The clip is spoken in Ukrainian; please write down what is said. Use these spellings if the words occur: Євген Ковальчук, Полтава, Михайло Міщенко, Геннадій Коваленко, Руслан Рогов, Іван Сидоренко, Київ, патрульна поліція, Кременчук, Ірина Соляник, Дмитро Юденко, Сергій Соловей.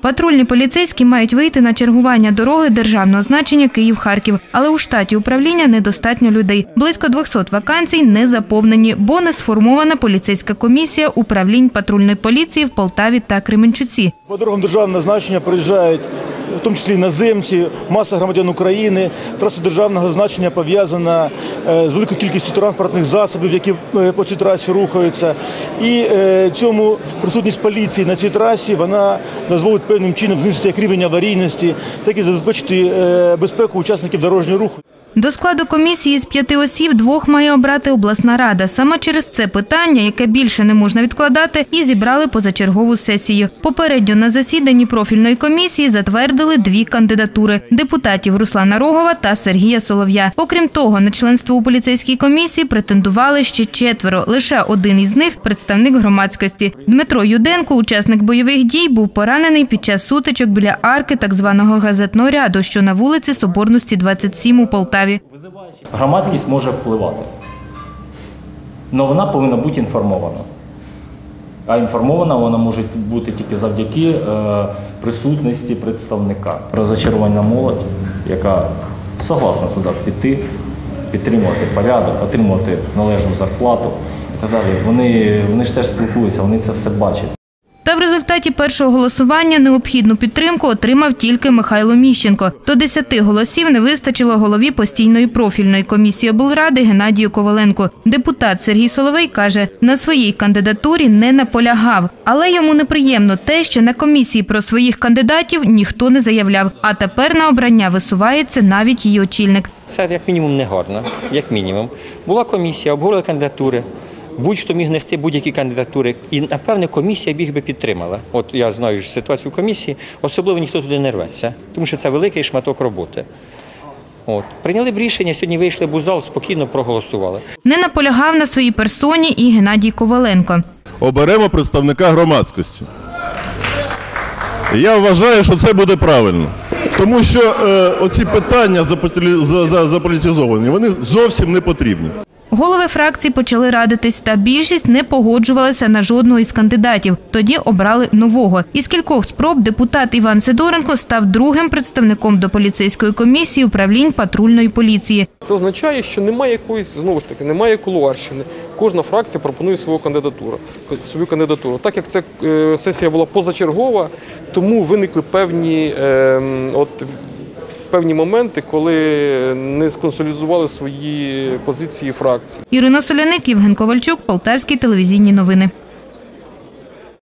Патрульні поліцейські мають вийти на чергування дороги державного значення Київ-Харків. Але у штаті управління недостатньо людей. Близько 200 вакансій не заповнені, бо не сформована поліцейська комісія управлінь патрульної поліції в Полтаві та Кременчуці. По дорогам державного значення проїжджають, в тому числі іноземці, маса громадян України. Траса державного значення пов'язана з великою кількістю транспортних засобів, які по цій трасі рухаються. І цьому присутність поліції на цій трасі, вона дозволить певним чином знизити як рівень аварійності, так і забезпечити безпеку учасників дорожнього руху. До складу комісії з 5 осіб 2 має обрати обласна рада. Саме через це питання, яке більше не можна відкладати, і зібрали позачергову сесію. Попередньо на засіданні профільної комісії затвердили 2 кандидатури – депутатів Руслана Рогова та Сергія Солов'я. Окрім того, на членство у поліцейській комісії претендували ще 4. Лише один із них – представник громадськості. Дмитро Юденко, учасник бойових дій, був поранений під час сутичок біля арки так званого газетного ряду, що на вулиці Соборності, 27 у Полтаві. Громадськість може впливати, але вона повинна бути інформована. А інформована вона може бути тільки завдяки присутності представника. Розочарування молоді, яка согласна туди піти, підтримувати порядок, отримувати належну зарплату і так далі. Вони ж теж спілкуються, вони це все бачать. Та в результаті першого голосування необхідну підтримку отримав тільки Михайло Міщенко. До 10 голосів не вистачило голові постійної профільної комісії облради Геннадію Коваленку. Депутат Сергій Соловей каже, на своїй кандидатурі не наполягав. Але йому неприємно те, що на комісії про своїх кандидатів ніхто не заявляв. А тепер на обрання висувається навіть її очільник. Це як мінімум негарно, як мінімум. Була комісія, обговорили кандидатури. Будь-хто міг нести будь-які кандидатури, і, напевне, комісія б їх підтримала. От я знаю ситуацію в комісії, особливо ніхто туди не рветься, тому що це великий шматок роботи. От. Прийняли б рішення, сьогодні вийшли б у зал, спокійно проголосували. Не наполягав на своїй персоні і Геннадій Коваленко. Оберемо представника громадськості. Я вважаю, що це буде правильно. Тому що оці питання заполітизовані, вони зовсім не потрібні. Голови фракцій почали радитись, та більшість не погоджувалася на жодного із кандидатів. Тоді обрали нового. Із кількох спроб депутат Іван Сидоренко став другим представником до поліцейської комісії управлінь патрульної поліції. Це означає, що немає якоїсь, знову ж таки, немає кулуарщини. Кожна фракція пропонує свою кандидатуру. Так як ця сесія була позачергова, тому виникли певні моменти, коли не сконсолідували свої позиції фракції. Ірина Соляник, Євген Ковальчук, Полтавські телевізійні новини.